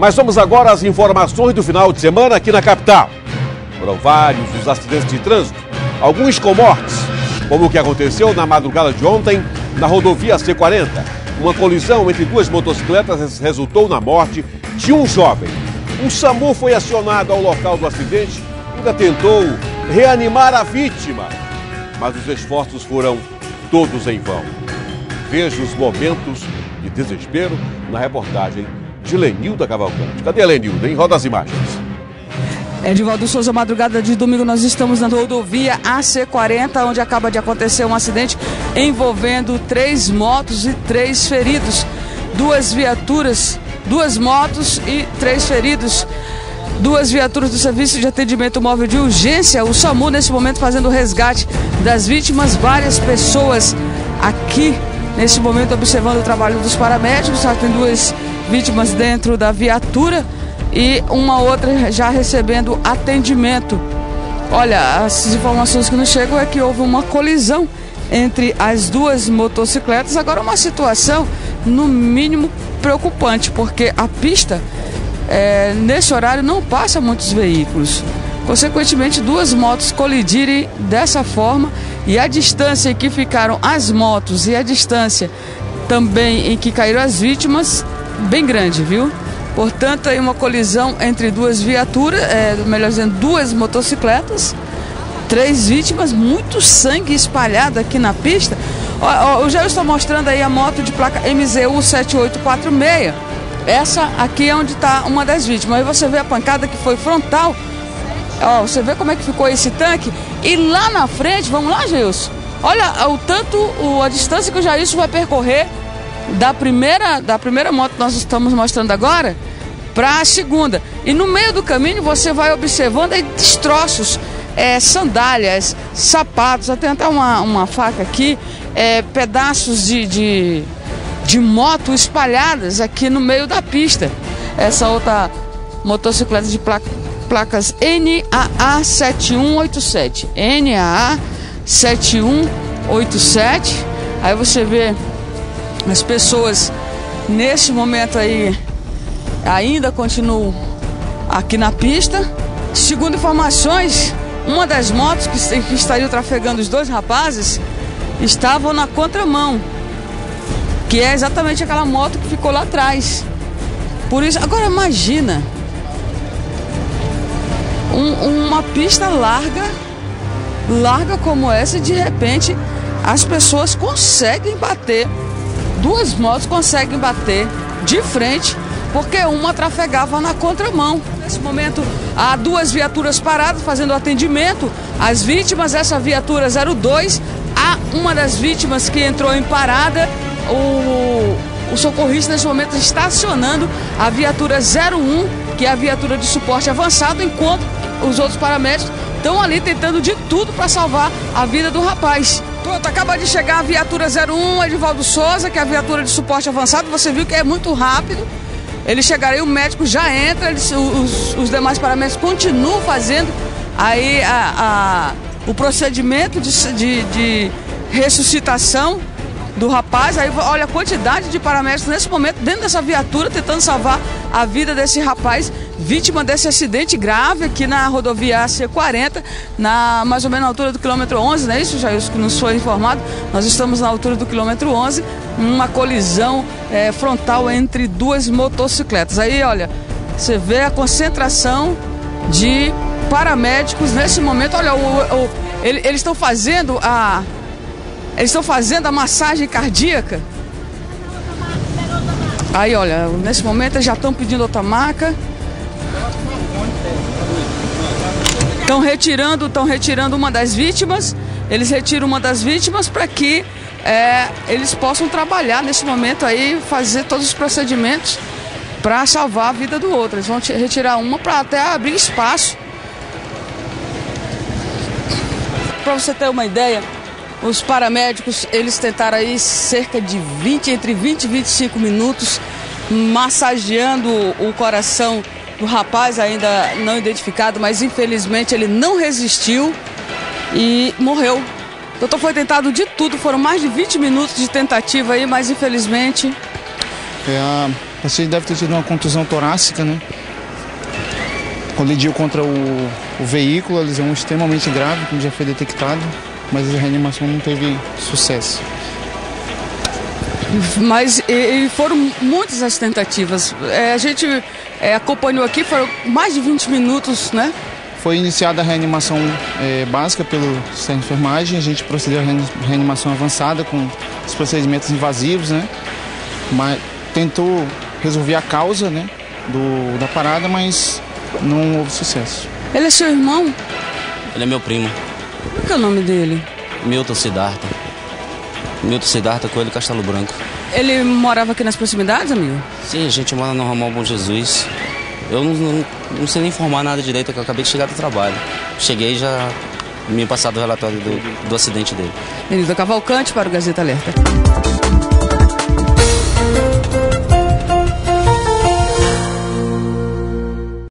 Mas vamos agora às informações do final de semana aqui na capital. Foram vários os acidentes de trânsito, alguns com mortes, como o que aconteceu na madrugada de ontem na rodovia AC-40. Uma colisão entre duas motocicletas resultou na morte de um jovem. O SAMU foi acionado ao local do acidente e ainda tentou reanimar a vítima, mas os esforços foram todos em vão. Veja os momentos de desespero na reportagem de Lenilda Cavalcante. Cadê a Lenilda, hein? Roda as imagens. Edivaldo Souza, madrugada de domingo, nós estamos na rodovia AC-40, onde acaba de acontecer um acidente envolvendo 3 motos e 3 feridos. 2 viaturas, 2 motos e 3 feridos. 2 viaturas do Serviço de Atendimento Móvel de Urgência, o SAMU, nesse momento fazendo o resgate das vítimas. Várias pessoas aqui, nesse momento, observando o trabalho dos paramédicos. Só tem 2 vítimas dentro da viatura e uma outra já recebendo atendimento. Olha, as informações que nos chegam é que houve uma colisão entre as 2 motocicletas. Agora, uma situação no mínimo preocupante, porque a pista nesse horário não passa muitos veículos. Consequentemente, 2 motos colidirem dessa forma, e a distância em que ficaram as motos e a distância também em que caíram as vítimas, bem grande, viu? Portanto, aí uma colisão entre 2 viaturas, melhor dizendo, 2 motocicletas, 3 vítimas, muito sangue espalhado aqui na pista. Ó, o Jairson está mostrando aí a moto de placa MZU 7846. Essa aqui é onde está uma das vítimas. Aí você vê a pancada que foi frontal. Ó, você vê como é que ficou esse tanque. E lá na frente, vamos lá, Jairson. Olha a distância que o Jairson vai percorrer da primeira moto que nós estamos mostrando agora para a segunda. E no meio do caminho você vai observando aí destroços, sandálias, sapatos, até uma faca aqui, pedaços de moto espalhadas aqui no meio da pista. Essa outra motocicleta de placas NAA7187. NAA7187. Aí você vê as pessoas nesse momento aí ainda continuam aqui na pista. Segundo informações, uma das motos que estaria trafegando os 2 rapazes estavam na contramão, que é exatamente aquela moto que ficou lá atrás. Por isso, agora imagina uma pista larga como essa, e de repente as pessoas conseguem bater. 2 motos conseguem bater de frente, porque uma trafegava na contramão. Nesse momento, há 2 viaturas paradas fazendo atendimento às vítimas. Essa viatura 02, há uma das vítimas que entrou em parada. O socorrista, nesse momento, está acionando a viatura 01, que é a viatura de suporte avançado, enquanto os outros paramédicos estão ali tentando de tudo para salvar a vida do rapaz. Pronto, acaba de chegar a viatura 01, Edivaldo Souza, que é a viatura de suporte avançado. Você viu que é muito rápido. Ele chegará e o médico já entra, os demais paramédicos continuam fazendo aí o procedimento de ressuscitação do rapaz. Aí olha a quantidade de paramédicos nesse momento dentro dessa viatura tentando salvar a vida desse rapaz, vítima desse acidente grave aqui na rodovia AC-40, na mais ou menos na altura do quilômetro 11, não é isso, Jairson, que nos foi informado? Nós estamos na altura do quilômetro 11, uma colisão frontal entre 2 motocicletas. Aí, olha, você vê a concentração de paramédicos nesse momento. Olha, eles estão fazendo a massagem cardíaca. Aí, olha, nesse momento eles já estão pedindo outra maca. Estão retirando uma das vítimas. Eles retiram uma das vítimas para que eles possam trabalhar nesse momento aí, fazer todos os procedimentos para salvar a vida do outro. Eles vão retirar uma para até abrir espaço. Para você ter uma ideia, os paramédicos, eles tentaram aí cerca de entre 20 e 25 minutos massageando o coração do rapaz, ainda não identificado, mas infelizmente ele não resistiu e morreu. O doutor foi tentado de tudo, foram mais de 20 minutos de tentativa aí, mas infelizmente... Você deve ter tido uma contusão torácica, né? Colidiu contra o veículo, a lesão extremamente grave, como já foi detectado, mas a reanimação não teve sucesso. Mas e foram muitas as tentativas. A gente acompanhou aqui, foram mais de 20 minutos, né? Foi iniciada a reanimação básica pelo Centro de Enfermagem, a gente procedeu a reanimação avançada com os procedimentos invasivos, né? Mas tentou resolver a causa, né, da parada, mas não houve sucesso. Ele é seu irmão? Ele é meu primo. Qual que é o nome dele? Milton Sidarta. Milton Sidarta Coelho e Castelo Branco. Ele morava aqui nas proximidades, amigo? Sim, a gente mora no Ramal Bom Jesus. Eu não sei nem informar nada direito, que eu acabei de chegar do trabalho. Cheguei e já me passaram o relatório do acidente dele. Lenilda Cavalcante para o Gazeta Alerta.